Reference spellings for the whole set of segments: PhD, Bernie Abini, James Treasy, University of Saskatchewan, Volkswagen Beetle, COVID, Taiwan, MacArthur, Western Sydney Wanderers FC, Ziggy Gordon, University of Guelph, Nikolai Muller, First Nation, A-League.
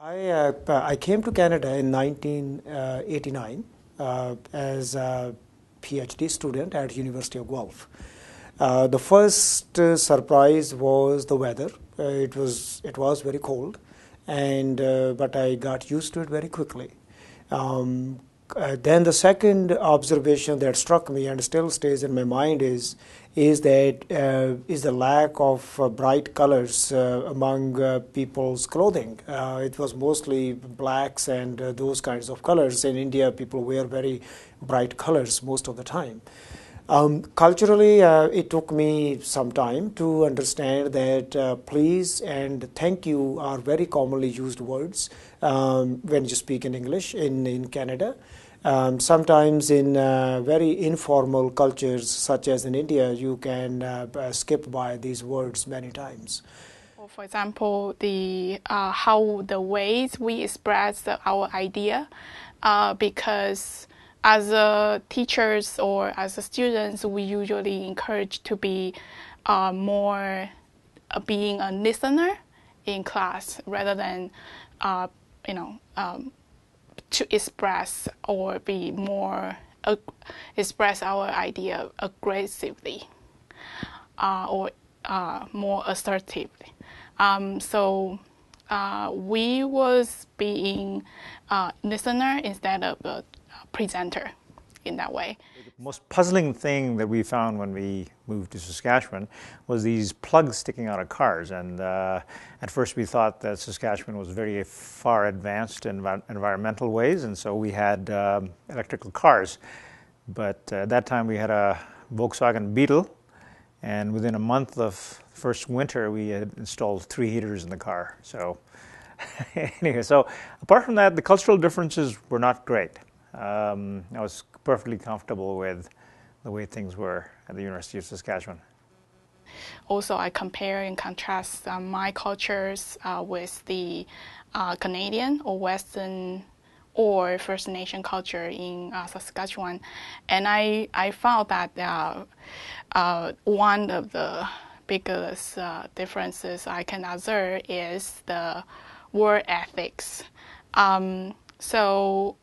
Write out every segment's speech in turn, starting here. I came to Canada in 1989 as a PhD student at University of Guelph. The first surprise was the weather. It was very cold, and but I got used to it very quickly. Then the second observation that struck me and still stays in my mind is the lack of bright colors among people's clothing. It was mostly blacks and those kinds of colors. In India, people wear very bright colors most of the time. Culturally, it took me some time to understand that please and thank you are very commonly used words when you speak in English in Canada. Sometimes in very informal cultures, such as in India, you can skip by these words many times. Well, for example, how the ways we express our idea, because as teachers or as students, we usually encourage to be more being a listener in class rather than, to express or be more express our idea aggressively or more assertively. So we was being listener instead of a presenter in that way. The most puzzling thing that we found when we moved to Saskatchewan was these plugs sticking out of cars, and at first we thought that Saskatchewan was very far advanced in environmental ways, and so we had electrical cars, but at that time we had a Volkswagen Beetle, and within a month of first winter we had installed 3 heaters in the car. So anyway, so apart from that, the cultural differences were not great. I was perfectly comfortable with the way things were at the University of Saskatchewan. Also, I compare and contrast my cultures with the Canadian or Western or First Nation culture in Saskatchewan, and I found that one of the biggest differences I can observe is the work ethics. So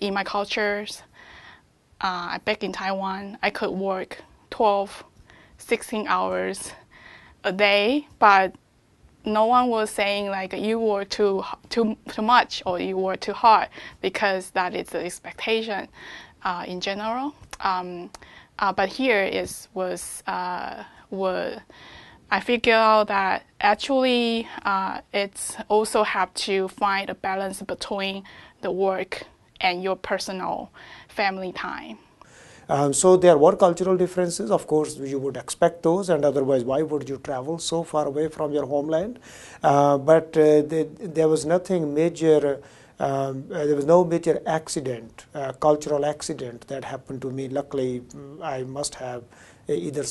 in my cultures, back in Taiwan, I could work 12, 16 hours a day, but no one was saying like you work too much or you work too hard, because that is the expectation in general. But here I figured out that actually it's also have to find a balance between the work and your personal family time. So there were cultural differences. Of course, you would expect those, and otherwise, why would you travel so far away from your homeland? But there was nothing major. There was no major accident, cultural accident that happened to me. Luckily, I must have either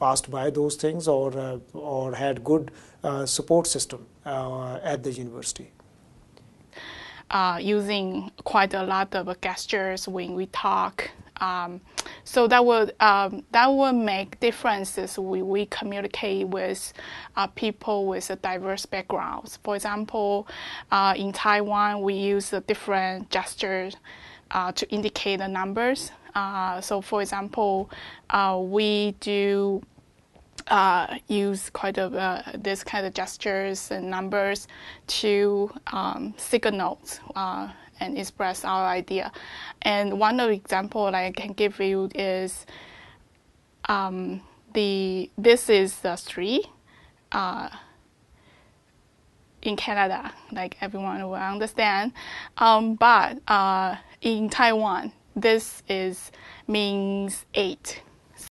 passed by those things or had good support system at the university. Using quite a lot of gestures when we talk, so that would make differences when we communicate with people with diverse backgrounds. For example, in Taiwan, we use different gestures to indicate the numbers. So, for example, we do use quite a this kind of gestures and numbers to signal and express our idea. And one of the examples I can give you is this is the street in Canada, like everyone will understand. But in Taiwan, this means 8.